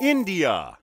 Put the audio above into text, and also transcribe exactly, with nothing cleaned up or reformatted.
India.